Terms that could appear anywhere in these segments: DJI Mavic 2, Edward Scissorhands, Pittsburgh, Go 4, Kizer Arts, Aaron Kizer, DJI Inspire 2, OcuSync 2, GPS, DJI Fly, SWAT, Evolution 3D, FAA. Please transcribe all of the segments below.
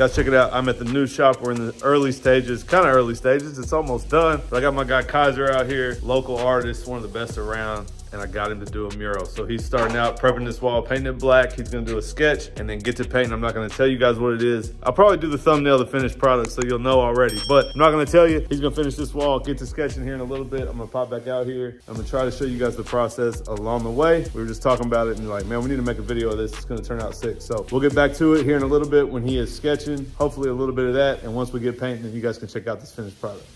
Guys, check it out. I'm at the new shop. We're in the early stages, kind of early stages. It's almost done. But I got my guy Kizer out here, local artist, one of the best around. And I got him to do a mural. So he's starting out prepping this wall, painting it black. He's gonna do a sketch and then get to painting. I'm not gonna tell you guys what it is. I'll probably do the thumbnail, the finished product, so you'll know already, but I'm not gonna tell you. He's gonna finish this wall, get to sketching here in a little bit. I'm gonna pop back out here. I'm gonna try to show you guys the process along the way. We were just talking about it and like, man, we need to make a video of this. It's gonna turn out sick. So we'll get back to it here in a little bit when he is sketching, hopefully a little bit of that. And once we get painting, then you guys can check out this finished product.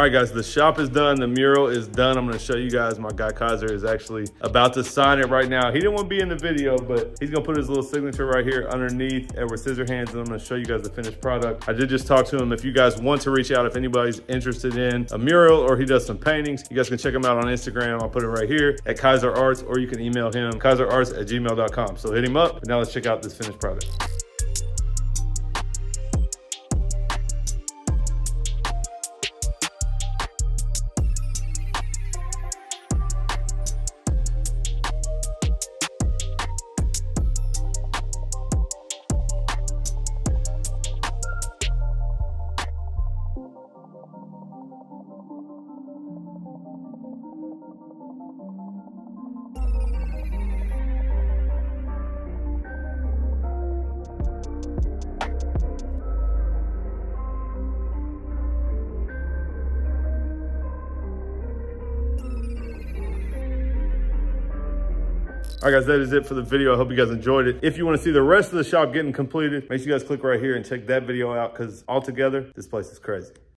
All right, guys, the shop is done. The mural is done. I'm going to show you guys. My guy Kizer is actually about to sign it right now. He didn't want to be in the video, but he's going to put his little signature right here underneath Edward Scissorhands, and I'm going to show you guys the finished product. I did just talk to him. If you guys want to reach out, if anybody's interested in a mural or he does some paintings, you guys can check him out on Instagram. I'll put it right here at Kizer Arts, or you can email him, KizerArts@gmail.com. So hit him up. And now let's check out this finished product. All right, guys, that is it for the video. I hope you guys enjoyed it. If you want to see the rest of the shop getting completed, make sure you guys click right here and check that video out, because altogether, this place is crazy.